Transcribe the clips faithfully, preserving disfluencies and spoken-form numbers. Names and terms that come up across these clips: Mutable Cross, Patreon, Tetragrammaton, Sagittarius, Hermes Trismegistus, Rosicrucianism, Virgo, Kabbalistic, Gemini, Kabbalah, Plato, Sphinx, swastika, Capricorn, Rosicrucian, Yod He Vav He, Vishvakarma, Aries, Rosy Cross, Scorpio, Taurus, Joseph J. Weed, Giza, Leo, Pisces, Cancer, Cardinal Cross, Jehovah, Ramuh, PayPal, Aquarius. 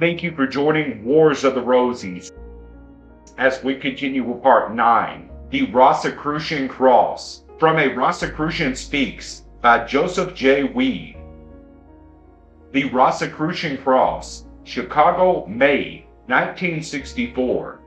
Thank you for joining Wars of the Rosies as we continue with part nine, the Rosicrucian Cross, from A Rosicrucian Speaks by Joseph J. Weed. The Rosicrucian Cross, Chicago, May nineteen sixty-four.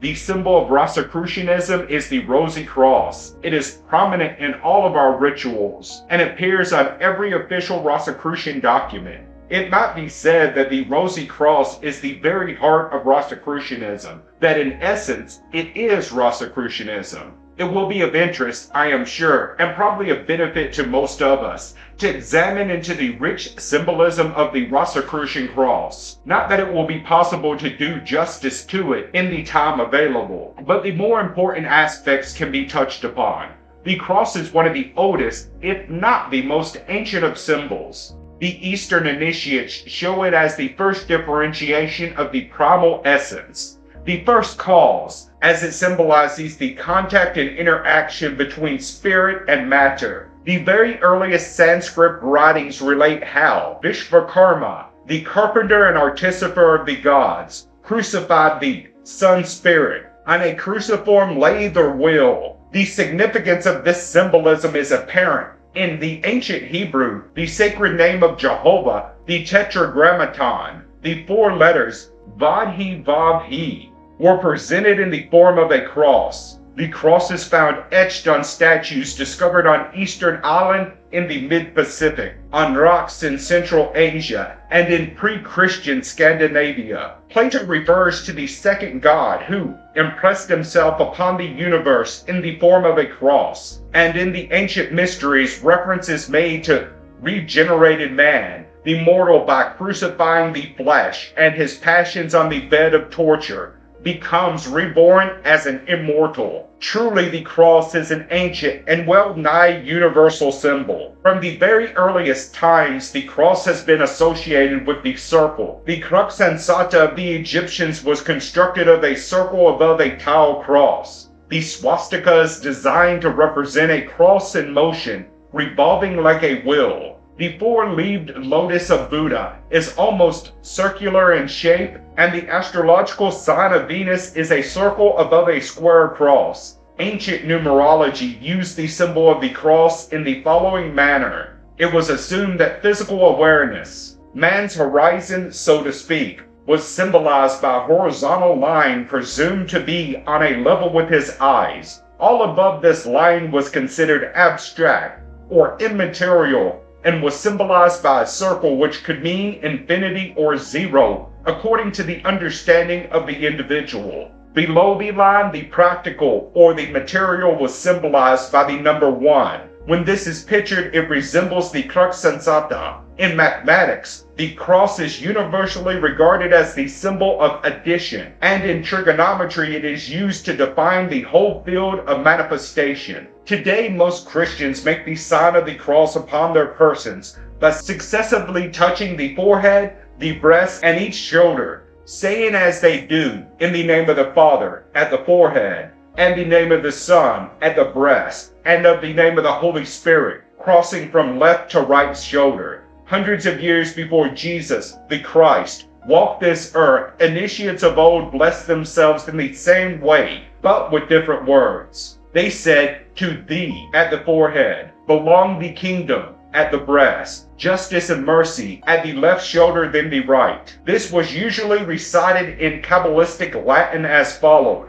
The symbol of Rosicrucianism is the Rosy Cross. It is prominent in all of our rituals and appears on every official Rosicrucian document. It might be said that the Rosy Cross is the very heart of Rosicrucianism, that in essence, it is Rosicrucianism. It will be of interest, I am sure, and probably of benefit to most of us, to examine into the rich symbolism of the Rosicrucian Cross. Not that it will be possible to do justice to it in the time available, but the more important aspects can be touched upon. The cross is one of the oldest, if not the most ancient of symbols. The Eastern initiates show it as the first differentiation of the primal essence, the first cause, as it symbolizes the contact and interaction between spirit and matter. The very earliest Sanskrit writings relate how Vishvakarma, the carpenter and artificer of the gods, crucified the sun spirit on a cruciform lathe or wheel. The significance of this symbolism is apparent. In the ancient Hebrew, the sacred name of Jehovah, the Tetragrammaton, the four letters Yod He Vav He, were presented in the form of a cross. The cross is found etched on statues discovered on Eastern Island in the mid-Pacific, on rocks in Central Asia, and in pre-Christian Scandinavia. Plato refers to the second god who impressed himself upon the universe in the form of a cross, and in the ancient mysteries reference is made to regenerated man, the mortal by crucifying the flesh and his passions on the bed of torture, becomes reborn as an immortal. Truly, the cross is an ancient and well-nigh universal symbol. From the very earliest times, the cross has been associated with the circle. The crux ansata of the Egyptians was constructed of a circle above a tile cross. The swastika is designed to represent a cross in motion, revolving like a wheel. The four-leaved lotus of Buddha is almost circular in shape, and the astrological sign of Venus is a circle above a square cross. Ancient numerology used the symbol of the cross in the following manner. It was assumed that physical awareness, man's horizon, so to speak, was symbolized by a horizontal line presumed to be on a level with his eyes. All above this line was considered abstract or immaterial, and was symbolized by a circle which could mean infinity or zero, according to the understanding of the individual. Below the line, the practical or the material was symbolized by the number one. When this is pictured, it resembles the crux ansata. In mathematics, the cross is universally regarded as the symbol of addition, and in trigonometry it is used to define the whole field of manifestation. Today, most Christians make the sign of the cross upon their persons by successively touching the forehead, the breast, and each shoulder, saying as they do, "In the name of the Father," at the forehead, and the name of the Son, at the breast, and of the name of the Holy Spirit, crossing from left to right shoulder. Hundreds of years before Jesus, the Christ, walked this earth, initiates of old blessed themselves in the same way, but with different words. They said, "To thee," at the forehead, "belong the kingdom," at the breast, "justice and mercy," at the left shoulder, then the right. This was usually recited in Kabbalistic Latin as followed.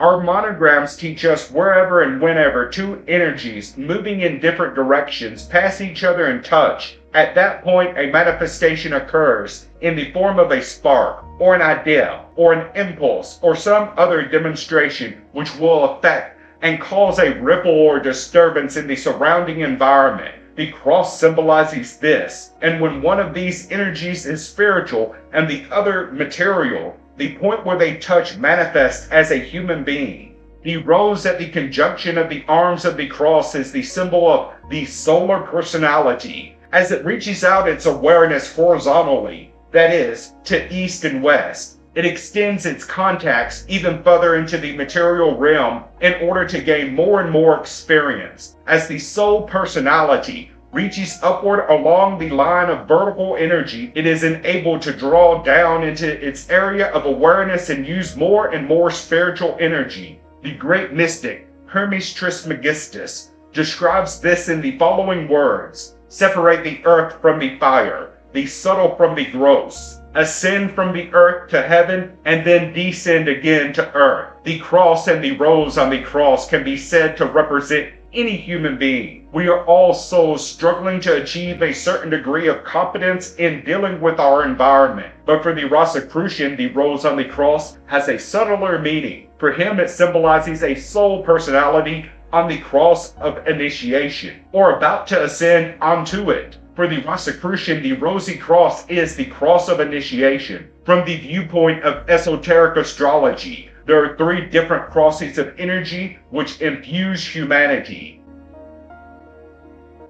Our monograms teach us wherever and whenever two energies moving in different directions pass each other and touch, at that point a manifestation occurs in the form of a spark, or an idea, or an impulse, or some other demonstration which will affect and cause a ripple or disturbance in the surrounding environment. The cross symbolizes this, and when one of these energies is spiritual and the other material, the point where they touch manifests as a human being. The rose at the conjunction of the arms of the cross is the symbol of the solar personality, as it reaches out its awareness horizontally, that is, to east and west. It extends its contacts even further into the material realm in order to gain more and more experience, as the soul personality reaches upward along the line of vertical energy, it is enabled to draw down into its area of awareness and use more and more spiritual energy. The great mystic, Hermes Trismegistus, describes this in the following words: separate the earth from the fire, the subtle from the gross, ascend from the earth to heaven, and then descend again to earth. The cross and the rose on the cross can be said to represent any human being. We are all souls struggling to achieve a certain degree of competence in dealing with our environment. But for the Rosicrucian, the rose on the cross has a subtler meaning. For him, it symbolizes a soul personality on the cross of initiation, or about to ascend onto it. For the Rosicrucian, the Rosy Cross is the cross of initiation. From the viewpoint of esoteric astrology, there are three different crosses of energy which infuse humanity.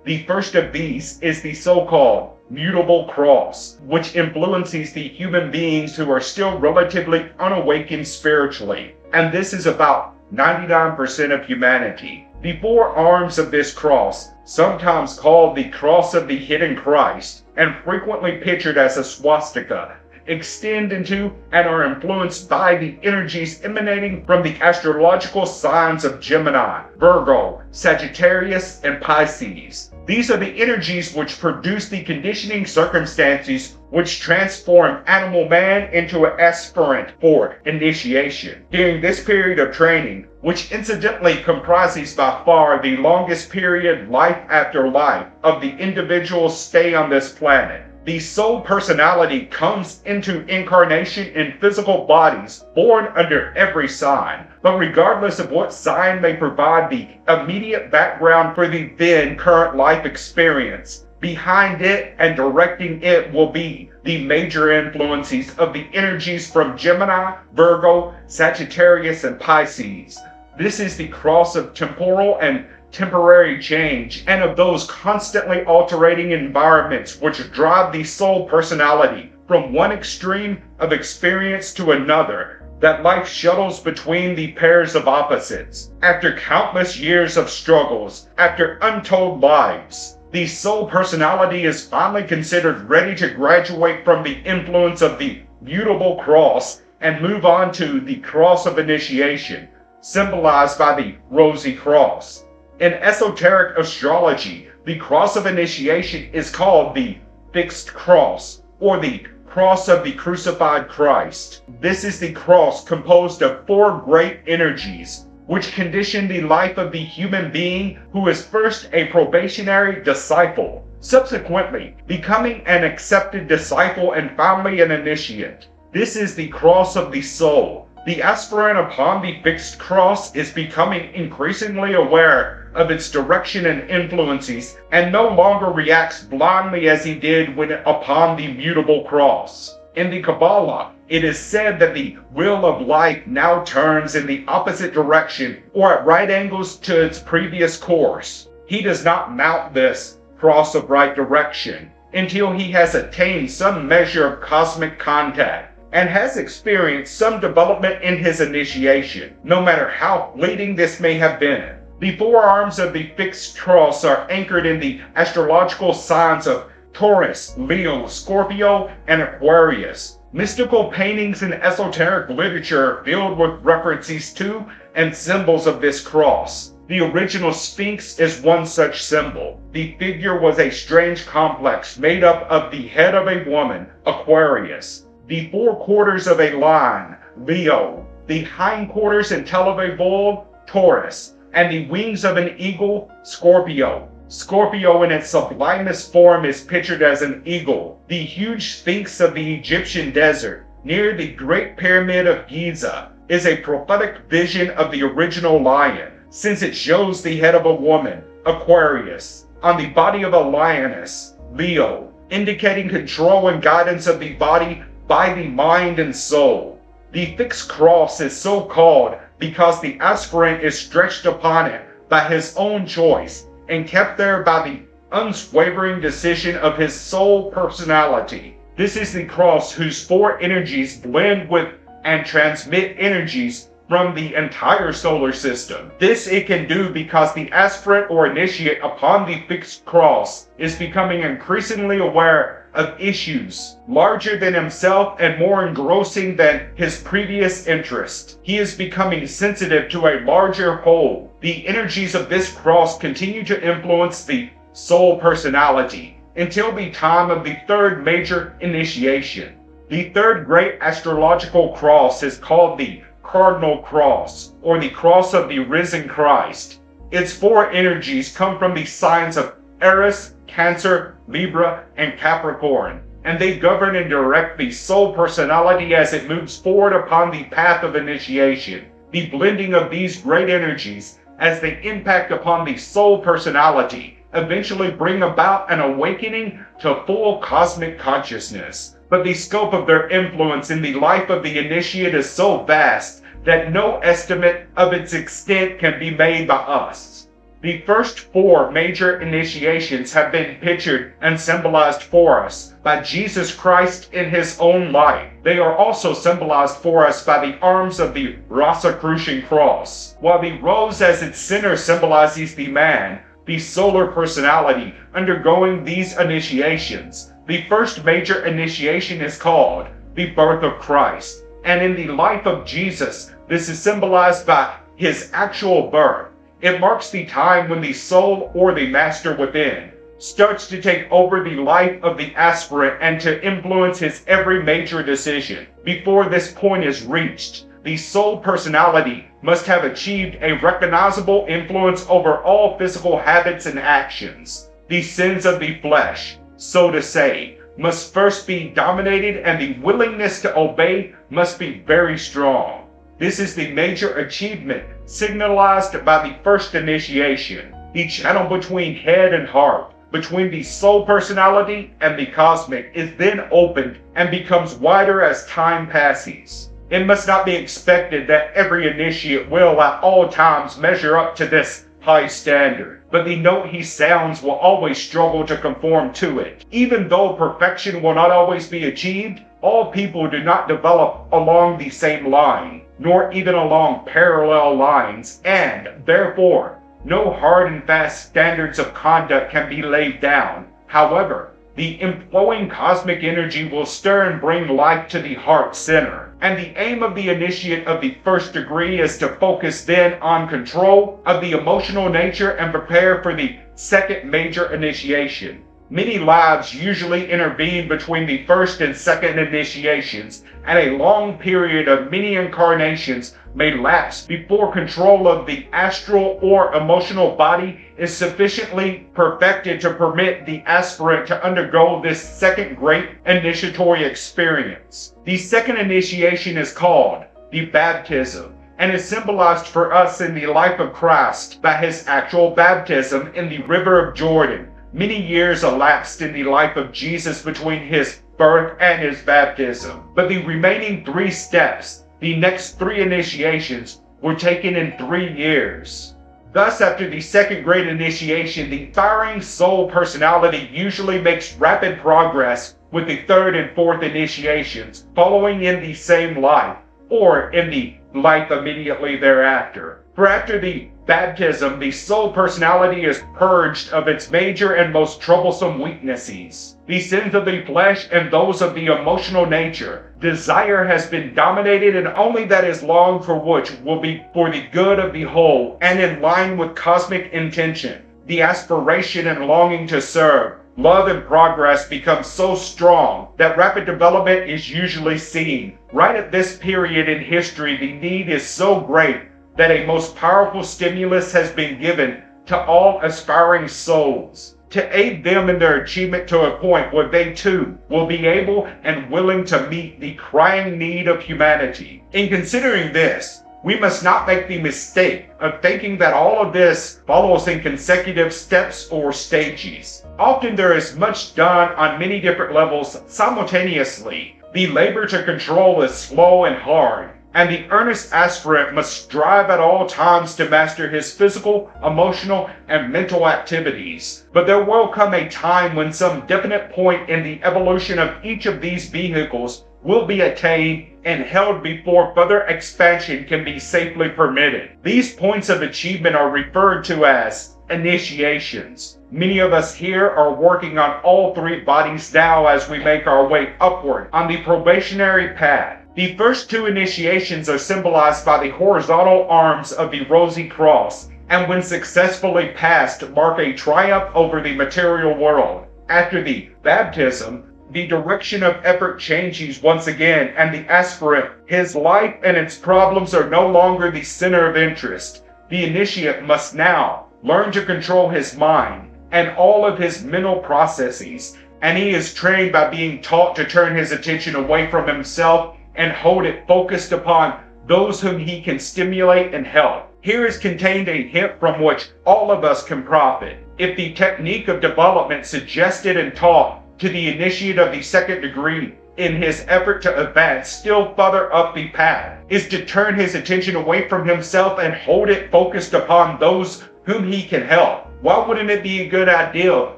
The first of these is the so-called Mutable Cross, which influences the human beings who are still relatively unawakened spiritually, and this is about ninety-nine percent of humanity. The four arms of this cross, sometimes called the Cross of the Hidden Christ, and frequently pictured as a swastika, extend into and are influenced by the energies emanating from the astrological signs of Gemini, Virgo, Sagittarius, and Pisces. These are the energies which produce the conditioning circumstances which transform animal man into an aspirant for initiation. During this period of training, which incidentally comprises by far the longest period life after life of the individual's stay on this planet, the soul personality comes into incarnation in physical bodies born under every sign, but regardless of what sign may provide the immediate background for the then current life experience, behind it and directing it will be the major influences of the energies from Gemini, Virgo, Sagittarius, and Pisces. This is the cross of temporal and temporary change, and of those constantly altering environments which drive the soul personality from one extreme of experience to another, that life shuttles between the pairs of opposites. After countless years of struggles, after untold lives, the soul personality is finally considered ready to graduate from the influence of the Mutable Cross and move on to the Cross of Initiation, symbolized by the Rosy Cross. In esoteric astrology, the cross of initiation is called the fixed cross, or the cross of the crucified Christ. This is the cross composed of four great energies, which condition the life of the human being who is first a probationary disciple, subsequently becoming an accepted disciple, and finally an initiate. This is the cross of the soul. The aspirant upon the fixed cross is becoming increasingly aware of its direction and influences, and no longer reacts blindly as he did when upon the Mutable Cross. In the Kabbalah, it is said that the wheel of life now turns in the opposite direction, or at right angles to its previous course. He does not mount this cross of right direction until he has attained some measure of cosmic contact and has experienced some development in his initiation, no matter how fleeting this may have been. The four arms of the fixed cross are anchored in the astrological signs of Taurus, Leo, Scorpio, and Aquarius. Mystical paintings and esoteric literature are filled with references to and symbols of this cross. The original Sphinx is one such symbol. The figure was a strange complex made up of the head of a woman, Aquarius, the four quarters of a lion, Leo, the hindquarters and tail of a bull, Taurus, and the wings of an eagle, Scorpio. Scorpio in its sublimest form is pictured as an eagle, the huge Sphinx of the Egyptian desert, near the Great Pyramid of Giza, is a prophetic vision of the original lion, since it shows the head of a woman, Aquarius, on the body of a lioness, Leo, indicating control and guidance of the body by the mind and soul. The fixed cross is so called because the aspirant is stretched upon it by his own choice and kept there by the unswaying decision of his soul personality. This is the cross whose four energies blend with and transmit energies from the entire solar system. This it can do because the aspirant or initiate upon the fixed cross is becoming increasingly aware of issues larger than himself and more engrossing than his previous interest. He is becoming sensitive to a larger whole. The energies of this cross continue to influence the soul personality until the time of the third major initiation. The third great astrological cross is called the Cardinal Cross, or the Cross of the Risen Christ. Its four energies come from the signs of Aries, Cancer, Libra, and Capricorn, and they govern and direct the soul personality as it moves forward upon the path of initiation. The blending of these great energies as they impact upon the soul personality eventually bring about an awakening to full cosmic consciousness. But the scope of their influence in the life of the initiate is so vast that no estimate of its extent can be made by us. The first four major initiations have been pictured and symbolized for us by Jesus Christ in his own life. They are also symbolized for us by the arms of the Rosicrucian cross. While the rose as its center symbolizes the man, the solar personality undergoing these initiations, the first major initiation is called the birth of Christ, and in the life of Jesus, this is symbolized by his actual birth. It marks the time when the soul or the master within starts to take over the life of the aspirant and to influence his every major decision. Before this point is reached, the soul personality must have achieved a recognizable influence over all physical habits and actions. The sins of the flesh, so to say, must first be dominated, and the willingness to obey must be very strong. This is the major achievement signalized by the first initiation, the channel between head and heart, between the soul personality and the cosmic, is then opened and becomes wider as time passes. It must not be expected that every initiate will at all times measure up to this high standard, but the note he sounds will always struggle to conform to it. Even though perfection will not always be achieved, all people do not develop along the same line, nor even along parallel lines, and therefore, no hard and fast standards of conduct can be laid down. However, the inflowing cosmic energy will stir and bring life to the heart center. And the aim of the initiate of the first degree is to focus then on control of the emotional nature and prepare for the second major initiation. Many lives usually intervene between the first and second initiations, and a long period of many incarnations may lapse before control of the astral or emotional body is sufficiently perfected to permit the aspirant to undergo this second great initiatory experience. The second initiation is called the baptism, and is symbolized for us in the life of Christ by his actual baptism in the river of Jordan. Many years elapsed in the life of Jesus between his birth and his baptism, but the remaining three steps, the next three initiations, were taken in three years. Thus, after the second great initiation, the firing soul personality usually makes rapid progress with the third and fourth initiations, following in the same life, or in the life immediately thereafter. For after the baptism, the soul personality is purged of its major and most troublesome weaknesses, the sins of the flesh and those of the emotional nature. Desire has been dominated, and only that is longed for which will be for the good of the whole and in line with cosmic intention. The aspiration and longing to serve, love, and progress become so strong that rapid development is usually seen. Right at this period in history, the need is so great that a most powerful stimulus has been given to all aspiring souls to aid them in their achievement to a point where they too will be able and willing to meet the crying need of humanity. In considering this, we must not make the mistake of thinking that all of this follows in consecutive steps or stages. Often there is much done on many different levels simultaneously. The labor to control is slow and hard, and the earnest aspirant must strive at all times to master his physical, emotional, and mental activities. But there will come a time when some definite point in the evolution of each of these vehicles will be attained and held before further expansion can be safely permitted. These points of achievement are referred to as initiations. Many of us here are working on all three bodies now as we make our way upward on the probationary path. The first two initiations are symbolized by the horizontal arms of the Rosy Cross, and when successfully passed, mark a triumph over the material world. After the baptism, the direction of effort changes once again, and the aspirant, his life and its problems are no longer the center of interest. The initiate must now learn to control his mind and all of his mental processes, and he is trained by being taught to turn his attention away from himself and hold it focused upon those whom he can stimulate and help. Here is contained a hint from which all of us can profit. If the technique of development suggested and taught to the initiate of the second degree in his effort to advance still further up the path is to turn his attention away from himself and hold it focused upon those whom he can help, why wouldn't it be a good idea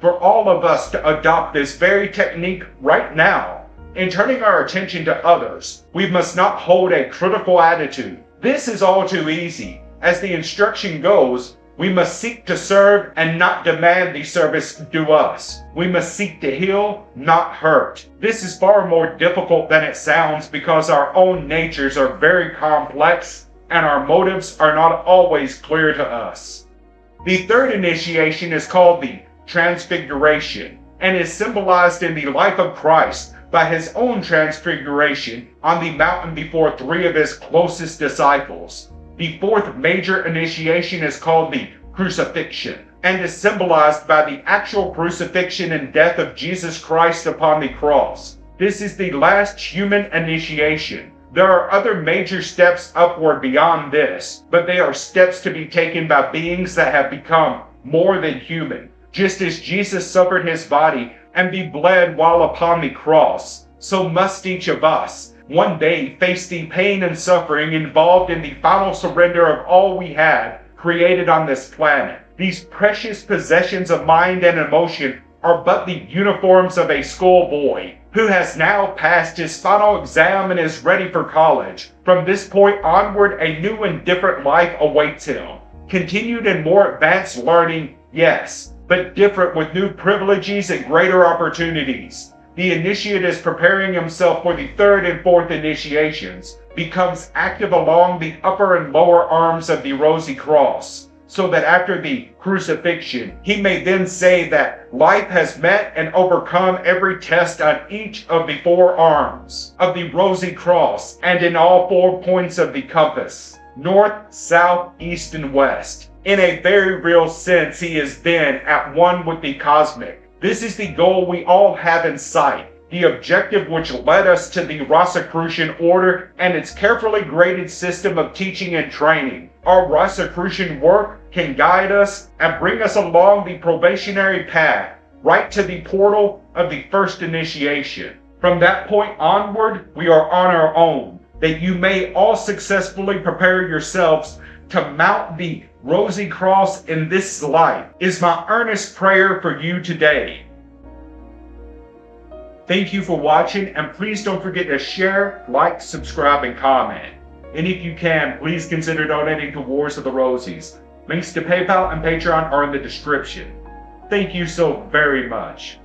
for all of us to adopt this very technique right now? In turning our attention to others, we must not hold a critical attitude. This is all too easy. As the instruction goes, we must seek to serve and not demand the service due us. We must seek to heal, not hurt. This is far more difficult than it sounds because our own natures are very complex and our motives are not always clear to us. The third initiation is called the Transfiguration and is symbolized in the life of Christ by his own transfiguration on the mountain before three of his closest disciples. The fourth major initiation is called the Crucifixion and is symbolized by the actual crucifixion and death of Jesus Christ upon the cross. This is the last human initiation. There are other major steps upward beyond this, but they are steps to be taken by beings that have become more than human. Just as Jesus suffered his body and be bled while upon the cross, so must each of us one day face the pain and suffering involved in the final surrender of all we have created on this planet. These precious possessions of mind and emotion are but the uniforms of a schoolboy who has now passed his final exam and is ready for college. From this point onward, a new and different life awaits him. Continued and more advanced learning, yes, but different with new privileges and greater opportunities. The initiate is preparing himself for the third and fourth initiations, becomes active along the upper and lower arms of the Rosy Cross, so that after the crucifixion, he may then say that life has met and overcome every test on each of the four arms of the Rosy Cross and in all four points of the compass, north, south, east, and west. In a very real sense, he is then at one with the cosmic. This is the goal we all have in sight, the objective which led us to the Rosicrucian order and its carefully graded system of teaching and training. Our Rosicrucian work can guide us and bring us along the probationary path, right to the portal of the first initiation. From that point onward, we are on our own, that you may all successfully prepare yourselves to mount the Rosy Cross in this life is my earnest prayer for you today. Thank you for watching, and please don't forget to share, like, subscribe, and comment. And if you can, please consider donating to Wars of the Rosies. Links to PayPal and Patreon are in the description. Thank you so very much.